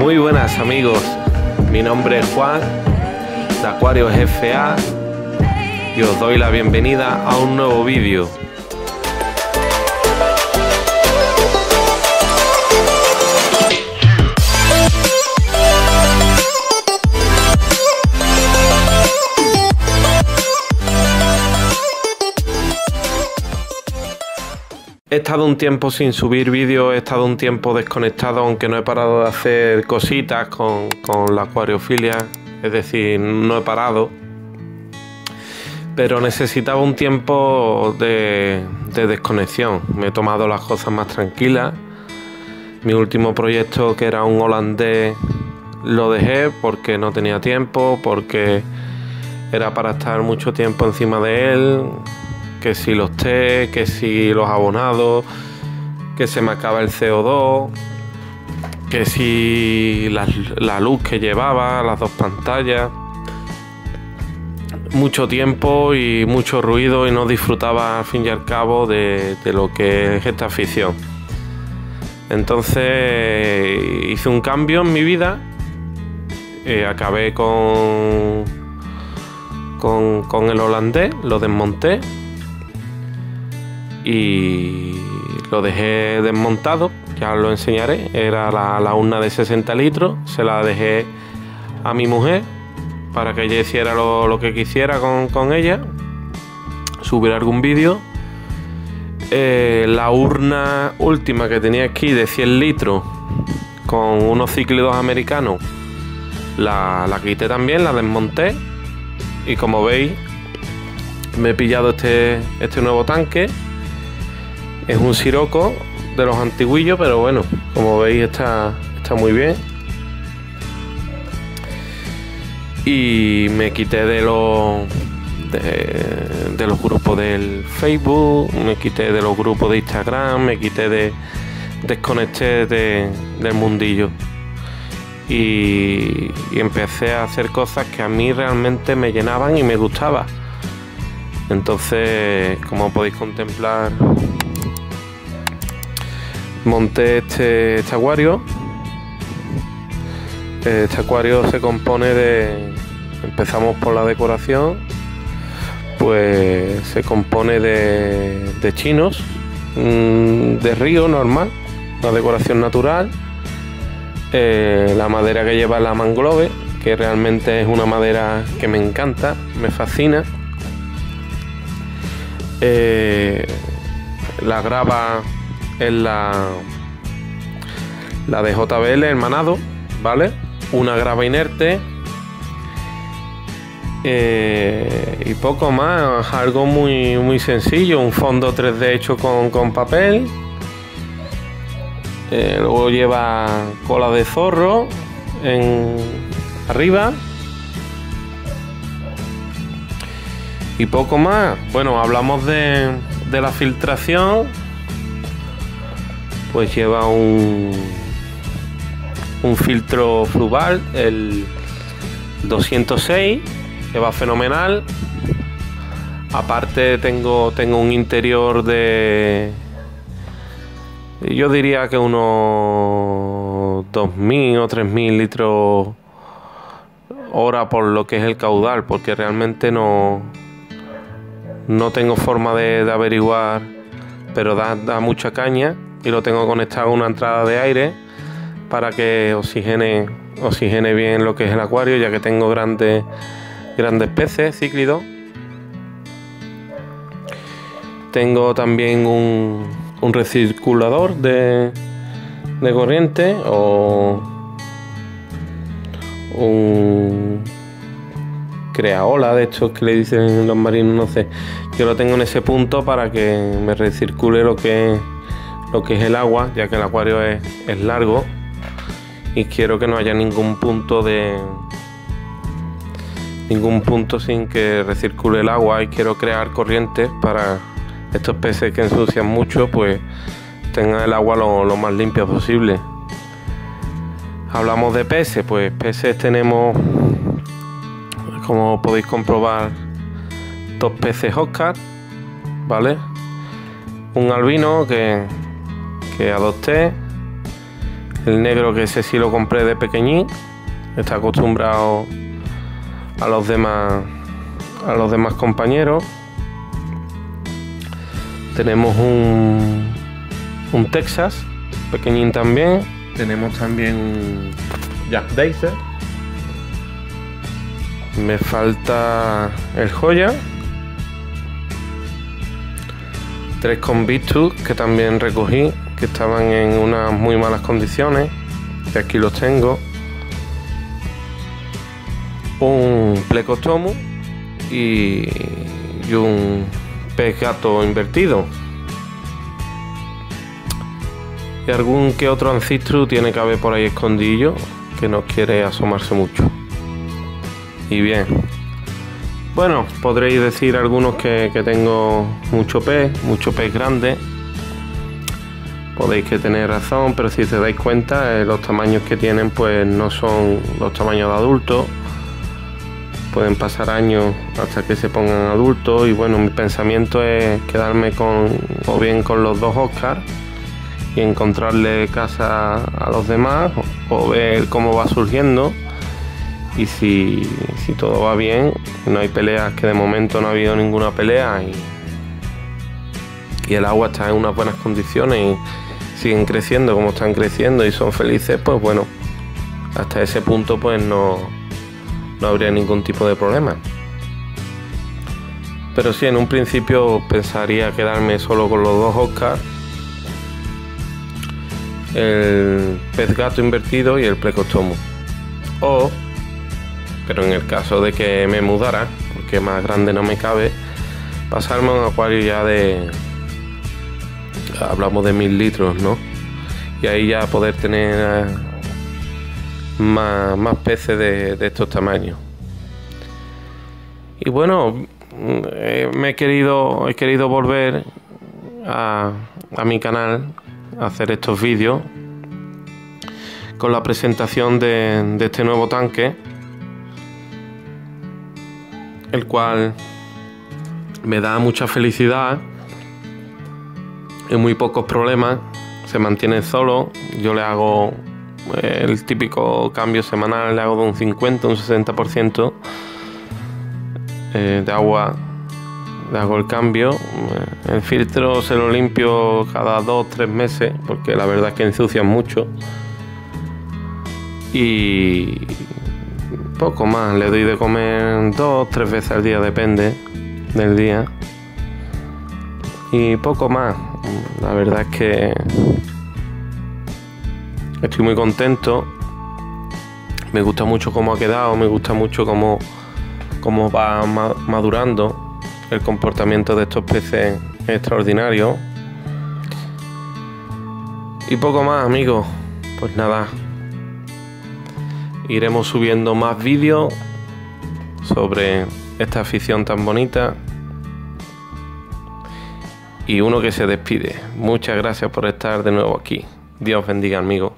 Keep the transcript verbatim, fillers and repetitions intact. Muy buenas amigos, mi nombre es Juan de Acuarios F A y os doy la bienvenida a un nuevo vídeo. He estado un tiempo sin subir vídeos, he estado un tiempo desconectado, aunque no he parado de hacer cositas con, con la acuariofilia, es decir, no he parado. Pero necesitaba un tiempo de, de desconexión, me he tomado las cosas más tranquilas. Mi último proyecto, que era un holandés, lo dejé porque no tenía tiempo, porque era para estar mucho tiempo encima de él. Que si los té, que si los abonados, que se me acaba el C O dos, que si la, la luz que llevaba, las dos pantallas. Mucho tiempo y mucho ruido, y no disfrutaba al fin y al cabo de, de lo que es esta afición. Entonces hice un cambio en mi vida, eh, acabé con, con, con el holandés, lo desmonté. Y lo dejé desmontado, ya os lo enseñaré. Era la, la urna de sesenta litros, se la dejé a mi mujer para que ella hiciera lo, lo que quisiera con, con ella. Subiré algún vídeo. Eh, la urna última que tenía aquí de cien litros con unos cíclidos americanos, la, la quité también, la desmonté. Y como veis, me he pillado este, este nuevo tanque. Es un siroco de los antiguillos, pero bueno, como veis está, está muy bien. Y me quité de los, de, de los grupos del Facebook, me quité de los grupos de Instagram, me quité de... desconecté de, del mundillo. Y, y empecé a hacer cosas que a mí realmente me llenaban y me gustaba. Entonces, como podéis contemplar, monté este, este acuario. Este acuario se compone de... Empezamos por la decoración. Pues se compone de, de chinos, de río normal, una decoración natural. Eh, la madera que lleva la mangrove, que realmente es una madera que me encanta, me fascina. Eh, la grava es la, la de J B L, el manado, ¿vale? Una grava inerte, eh, y poco más, algo muy, muy sencillo, un fondo tres D hecho con, con papel. Eh, luego lleva cola de zorro en, arriba. Y poco más. Bueno, hablamos de, de la filtración. Pues lleva un, un filtro Fluval, el doscientos seis, que va fenomenal. Aparte tengo, tengo un interior de... yo diría que unos dos mil o tres mil litros hora por lo que es el caudal, porque realmente no, no tengo forma de, de averiguar, pero da, da mucha caña. Y lo tengo conectado a una entrada de aire para que oxigene, oxigene bien lo que es el acuario, ya que tengo grandes, grandes peces, cíclidos. Tengo también un, un recirculador de, de corriente, o un creaola de estos que le dicen los marinos, no sé. Yo lo tengo en ese punto para que me recircule lo que es lo que es el agua, ya que el acuario es, es largo y quiero que no haya ningún punto de ningún punto sin que recircule el agua, y quiero crear corrientes para estos peces que ensucian mucho, pues tengan el agua lo, lo más limpia posible. Hablamos de peces, pues peces tenemos, como podéis comprobar, dos peces Oscar, ¿vale? Un albino que que adopté, El negro, que ese sí lo compré de pequeñín, está acostumbrado a los demás a los demás compañeros. Tenemos un, un Texas, pequeñín también. Tenemos también un Jack Dempsey. Me falta el Joya. Tres Convictus que también recogí, que estaban en unas muy malas condiciones, y aquí los tengo. Un Plecostomus y, y un pez gato invertido. Y algún que otro Ancistrus tiene que haber por ahí escondillo, que no quiere asomarse mucho. Y bien, bueno, podréis decir algunos que, que tengo mucho pez, mucho pez grande. Podéis que tener razón, pero si te dais cuenta, eh, los tamaños que tienen pues no son los tamaños de adultos. Pueden pasar años hasta que se pongan adultos, y bueno, mi pensamiento es quedarme con o bien con los dos Oscar y encontrarle casa a los demás, o, o ver cómo va surgiendo. Y si, si todo va bien, no hay peleas, que de momento no ha habido ninguna pelea, y, y el agua está en unas buenas condiciones y siguen creciendo como están creciendo y son felices, pues bueno, hasta ese punto pues no, no habría ningún tipo de problema. Pero sí, en un principio pensaría quedarme solo con los dos Oscar, el pez gato invertido y el Plecostomus. O, pero en el caso de que me mudara, porque más grande no me cabe, pasarme a un acuario ya de, hablamos de mil litros, ¿no? Y ahí ya poder tener más, más peces de, de estos tamaños. Y bueno, me he querido, he querido volver a, a mi canal a hacer estos vídeos con la presentación de, de este nuevo tanque, el cual me da mucha felicidad y muy pocos problemas. Se mantiene solo. Yo le hago el típico cambio semanal, le hago de un cincuenta, un sesenta por ciento de agua, le hago el cambio. El filtro se lo limpio cada dos o tres meses, porque la verdad es que ensucian mucho. Y poco más, le doy de comer dos, tres veces al día, depende del día, y poco más. La verdad es que estoy muy contento, me gusta mucho cómo ha quedado, me gusta mucho cómo, cómo va madurando. El comportamiento de estos peces es extraordinario. Y poco más, amigos, pues nada. Iremos subiendo más vídeos sobre esta afición tan bonita. Y uno que se despide. Muchas gracias por estar de nuevo aquí. Dios bendiga, amigos.